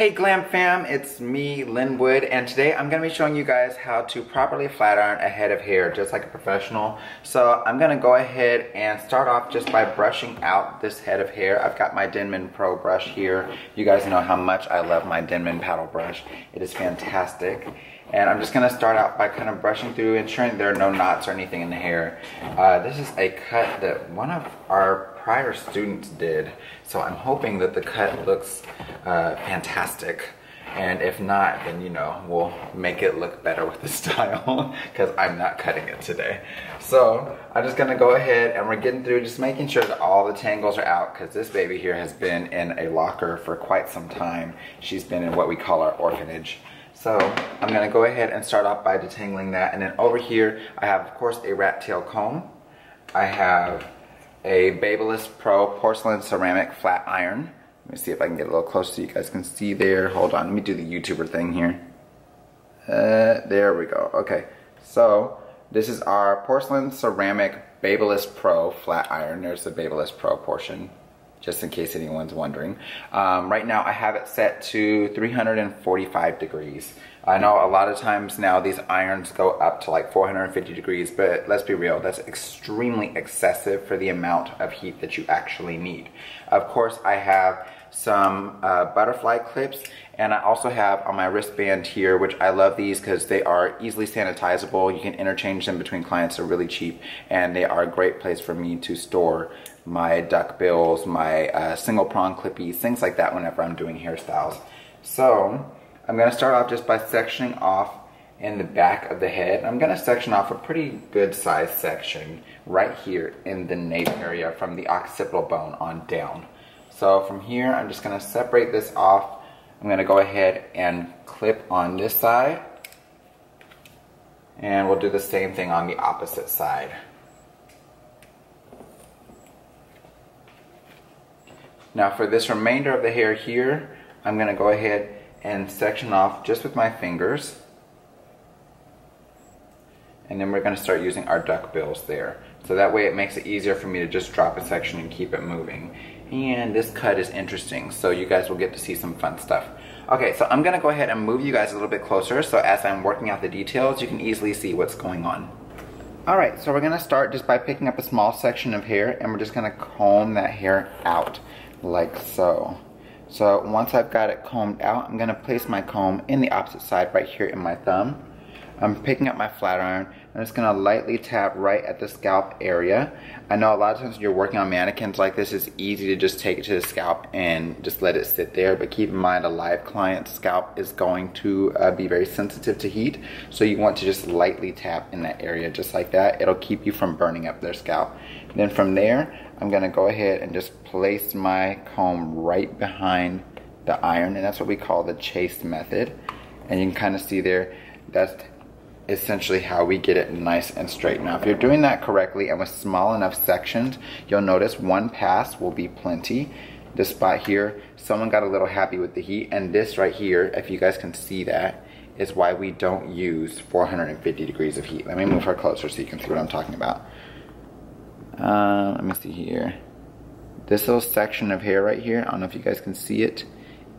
Hey GlamFam, it's me, Linwood, and today I'm going to be showing you guys how to properly flat iron a head of hair, just like a professional. So I'm going to go ahead and start off just by brushing out this head of hair. I've got my Denman Pro brush here. You guys know how much I love my Denman paddle brush. It is fantastic. And I'm just going to start out by kind of brushing through, ensuring there are no knots or anything in the hair. This is a cut that one of our prior students did, so I'm hoping that the cut looks fantastic, and if not, then you know, we'll make it look better with the style because I'm not cutting it today. So I'm just gonna go ahead and we're getting through, just making sure that all the tangles are out, because this baby here has been in a locker for quite some time. She's been in what we call our orphanage. So I'm gonna go ahead and start off by detangling that, and then over here I have, of course, a rat tail comb. I have a Babyliss Pro Porcelain Ceramic Flat Iron. Let me see if I can get a little closer so you guys can see there. Hold on, let me do the YouTuber thing here. There we go. Okay, so this is our Porcelain Ceramic Babyliss Pro Flat Iron. There's the Babyliss Pro portion, just in case anyone's wondering. Right now I have it set to 345 degrees. I know a lot of times now these irons go up to like 450 degrees, but let's be real, that's extremely excessive for the amount of heat that you actually need. Of course, I have some butterfly clips, and I also have on my wristband here, which I love these because they are easily sanitizable. You can interchange them between clients, they're really cheap, and they are a great place for me to store my duck bills, my single prong clippies, things like that whenever I'm doing hairstyles. So I'm going to start off just by sectioning off in the back of the head. I'm going to section off a pretty good size section right here in the nape area from the occipital bone on down. So from here, I'm just going to separate this off. I'm going to go ahead and clip on this side, and we'll do the same thing on the opposite side. Now for this remainder of the hair here, I'm going to go ahead and section off just with my fingers, and then we're going to start using our duck bills there. So that way it makes it easier for me to just drop a section and keep it moving. And this cut is interesting, so you guys will get to see some fun stuff. Okay, so I'm going to go ahead and move you guys a little bit closer, so as I'm working out the details, you can easily see what's going on. Alright, so we're going to start just by picking up a small section of hair, and we're just going to comb that hair out, like so. So once I've got it combed out, I'm going to place my comb in the opposite side right here in my thumb. I'm picking up my flat iron. I'm just going to lightly tap right at the scalp area. I know a lot of times when you're working on mannequins like this, it's easy to just take it to the scalp and just let it sit there. But keep in mind, a live client's scalp is going to be very sensitive to heat. So you want to just lightly tap in that area just like that. It'll keep you from burning up their scalp. And then from there, I'm going to go ahead and just place my comb right behind the iron. And that's what we call the chase method. And you can kind of see there, that's essentially how we get it nice and straight. Now if you're doing that correctly and with small enough sections, you'll notice one pass will be plenty. This spot here, someone got a little happy with the heat, and this right here, if you guys can see that, is why we don't use 450 degrees of heat. Let me move her closer so you can see what I'm talking about. Let me see here. This little section of hair right here, I don't know if you guys can see it,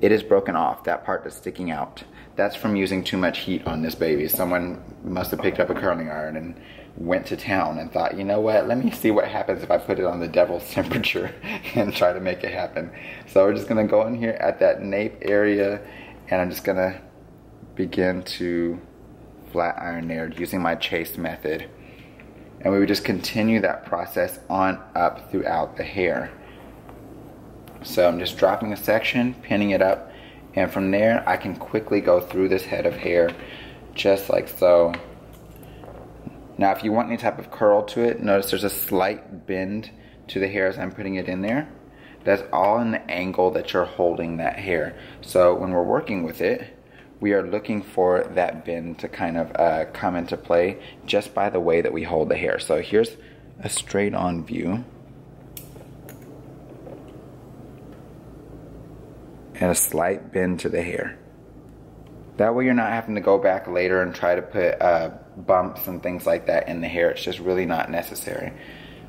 it is broken off, that part that's sticking out. That's from using too much heat on this baby. Someone must have picked up a curling iron and went to town and thought, you know what, let me see what happens if I put it on the devil's temperature and try to make it happen. So we're just gonna go in here at that nape area, and I'm just gonna begin to flat iron there using my chase method. And we would just continue that process on up throughout the hair. So I'm just dropping a section, pinning it up, and from there I can quickly go through this head of hair just like so. Now if you want any type of curl to it, notice there's a slight bend to the hair as I'm putting it in there. That's all in the angle that you're holding that hair. So when we're working with it, we are looking for that bend to kind of come into play just by the way that we hold the hair. So here's a straight on view. And a slight bend to the hair. That way you're not having to go back later and try to put bumps and things like that in the hair. It's just really not necessary.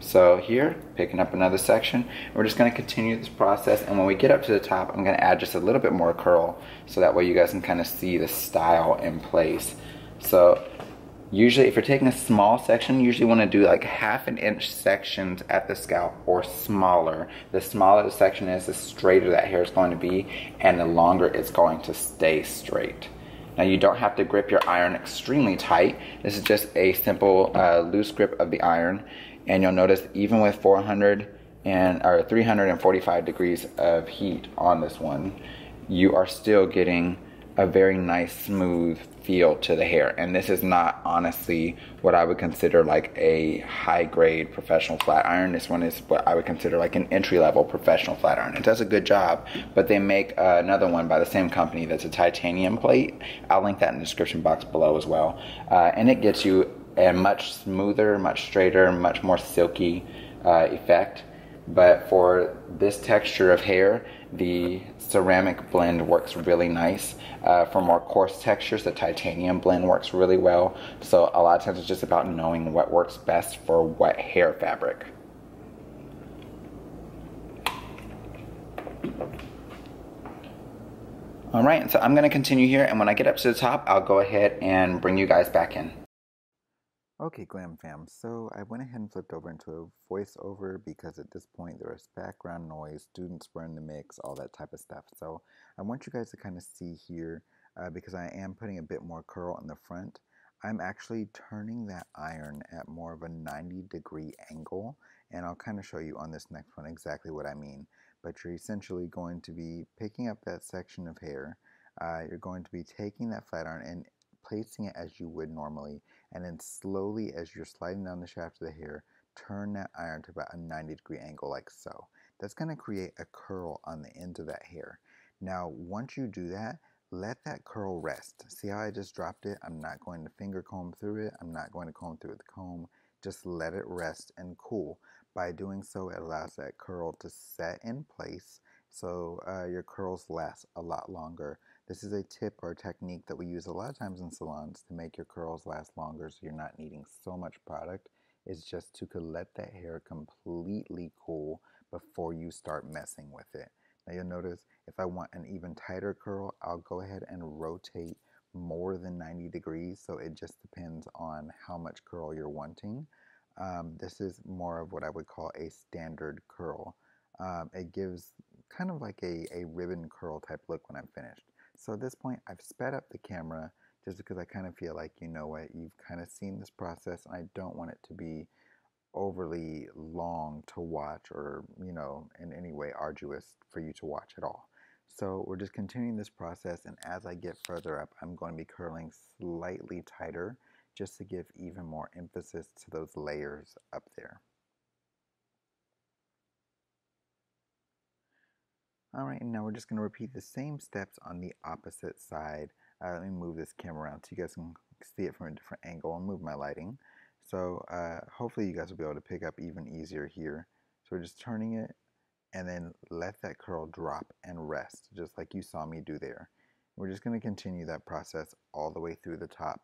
So here, picking up another section, we're just going to continue this process, and when we get up to the top, I'm going to add just a little bit more curl, so that way you guys can kind of see the style in place. So usually if you're taking a small section, you usually want to do like ½ inch sections at the scalp or smaller. The smaller the section is, the straighter that hair is going to be, and the longer it's going to stay straight. Now you don't have to grip your iron extremely tight. This is just a simple loose grip of the iron. And you'll notice even with 345 degrees of heat on this one, you are still getting a very nice smooth feel to the hair. And this is not honestly what I would consider like a high grade professional flat iron. This one is what I would consider like an entry level professional flat iron. It does a good job, but they make another one by the same company that's a titanium plate. I'll link that in the description box below as well. And it gets you a much smoother, much straighter, much more silky effect. But for this texture of hair, the ceramic blend works really nice. For more coarse textures, the titanium blend works really well. So a lot of times it's just about knowing what works best for what hair fabric. All right, so I'm gonna continue here, and when I get up to the top, I'll go ahead and bring you guys back in. Okay, Glam Fam, so I went ahead and flipped over into a voiceover because at this point there was background noise, students were in the mix, all that type of stuff. So I want you guys to kind of see here because I am putting a bit more curl in the front. I'm actually turning that iron at more of a 90-degree angle, and I'll kind of show you on this next one exactly what I mean. But you're essentially going to be picking up that section of hair, you're going to be taking that flat iron and placing it as you would normally, and then slowly, as you're sliding down the shaft of the hair, turn that iron to about a 90-degree angle like so. That's going to create a curl on the end of that hair. Now once you do that, let that curl rest. See how I just dropped it? I'm not going to finger comb through it. I'm not going to comb through it with the comb. Just let it rest and cool. By doing so, it allows that curl to set in place, so your curls last a lot longer. This is a tip or a technique that we use a lot of times in salons to make your curls last longer, so you're not needing so much product. It's just to let that hair completely cool before you start messing with it. Now you'll notice if I want an even tighter curl, I'll go ahead and rotate more than 90 degrees, so it just depends on how much curl you're wanting. This is more of what I would call a standard curl. It gives kind of like a ribbon curl type look when I'm finished. So at this point, I've sped up the camera just because I kind of feel like, you know what, you've kind of seen this process, and I don't want it to be overly long to watch or, you know, in any way arduous for you to watch at all. So we're just continuing this process, and as I get further up, I'm going to be curling slightly tighter just to give even more emphasis to those layers up there. All right, and now we're just going to repeat the same steps on the opposite side. Let me move this camera around so you guys can see it from a different angle and move my lighting. So hopefully you guys will be able to pick up even easier here. So we're just turning it and then let that curl drop and rest, just like you saw me do there. We're just going to continue that process all the way through the top.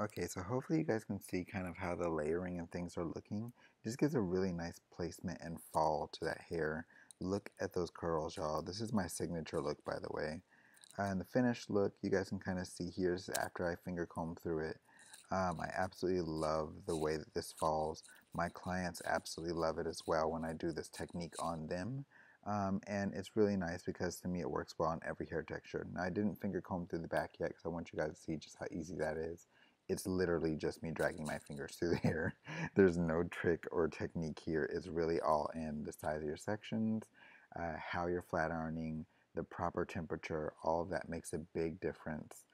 Okay, so hopefully you guys can see kind of how the layering and things are looking. It just gives a really nice placement and fall to that hair. Look at those curls, y'all. This is my signature look, by the way. And the finished look, you guys can kind of see here, this is after I finger comb through it. I absolutely love the way that this falls. My clients absolutely love it as well when I do this technique on them. And it's really nice because to me it works well on every hair texture. Now I didn't finger comb through the back yet because I want you guys to see just how easy that is. It's literally just me dragging my fingers through the hair. There's no trick or technique here. It's really all in the size of your sections, how you're flat ironing, the proper temperature, all of that makes a big difference.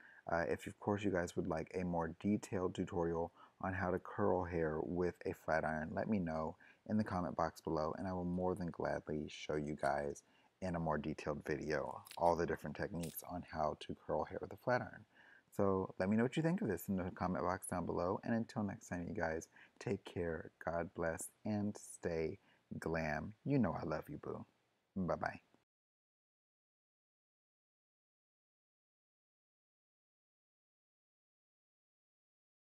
If of course you guys would like a more detailed tutorial on how to curl hair with a flat iron, let me know in the comment box below, and I will more than gladly show you guys in a more detailed video all the different techniques on how to curl hair with a flat iron. So let me know what you think of this in the comment box down below. And until next time, you guys, take care, God bless, and stay glam. You know I love you, boo. Bye-bye.